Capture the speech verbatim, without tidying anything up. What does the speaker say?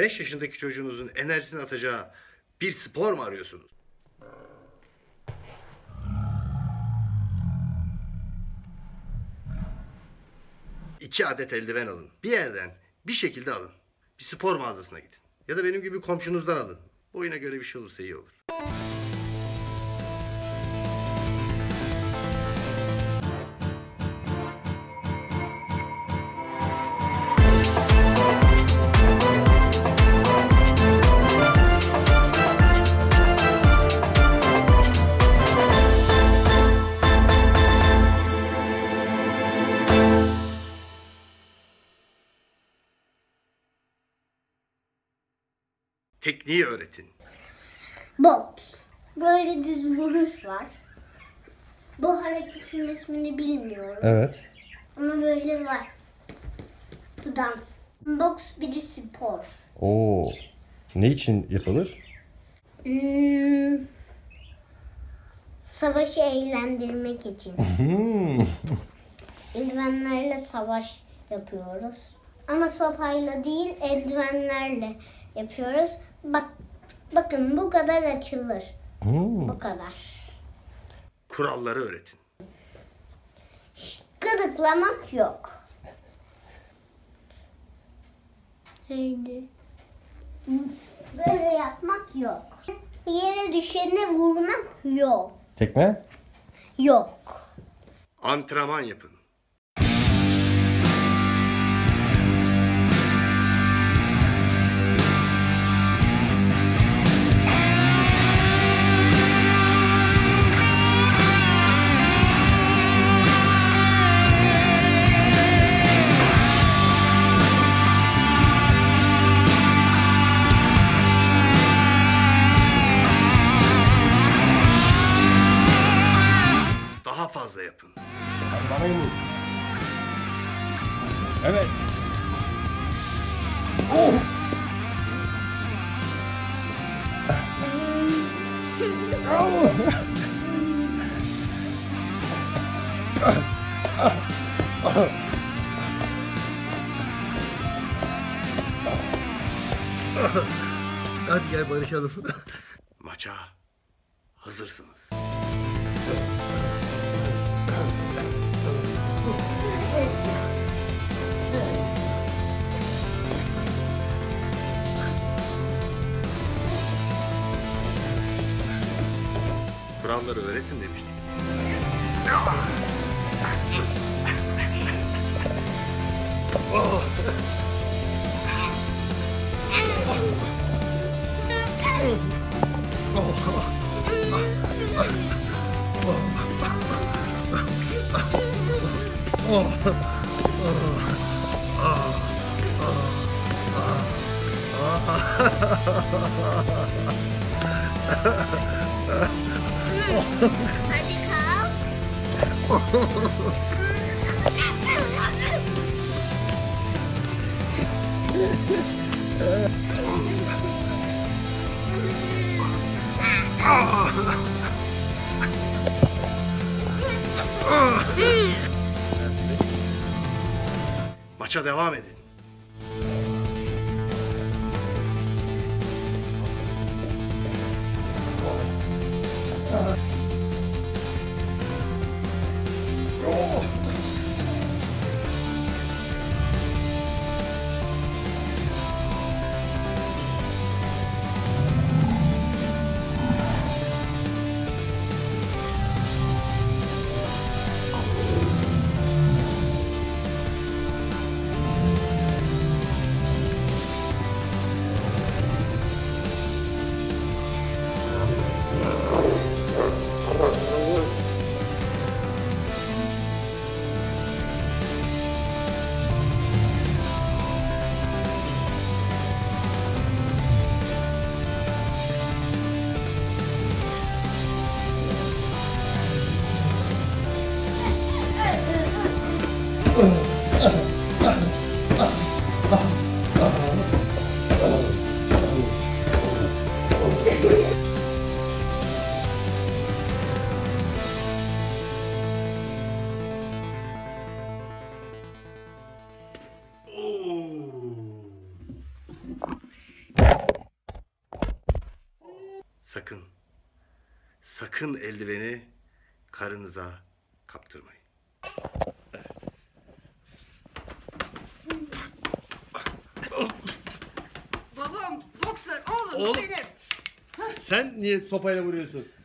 beş yaşındaki çocuğunuzun enerjisini atacağı bir spor mu arıyorsunuz? İki adet eldiven alın. Bir yerden bir şekilde alın. Bir spor mağazasına gidin. Ya da benim gibi komşunuzdan alın. Boyuna göre bir şey olursa iyi olur. Tekniği öğretin. Boks. Böyle düz vuruş var. Bu hareketin ismini bilmiyorum. Evet. Ama böyle var. Bu dans. Boks bir spor. Oo. Ne için yapılır? Hmm. Savaşı eğlendirmek için. Eldivenlerle savaş yapıyoruz. Ama sopayla değil, eldivenlerle yapıyoruz. Bak, bakın bu kadar açılır. Hmm. Bu kadar. Kuralları öğretin. Gıdıklamak yok. Haydi. Böyle yapmak yok. Bir yere düşene vurmak yok. Tekme? Yok. Antrenman yapın. Fazla yapın. Evet. Oh. Oh. Hadi gel barışalım. Maça hazırsınız. Kuralları öğretin demiştik. Oh. Oh. Oh. Hadi kalk. Maça devam edin. sakın, sakın eldiveni karınıza kaptırmayın. Evet. Babam boksör oğlum, oğlum benim. Sen niye sopayla vuruyorsun?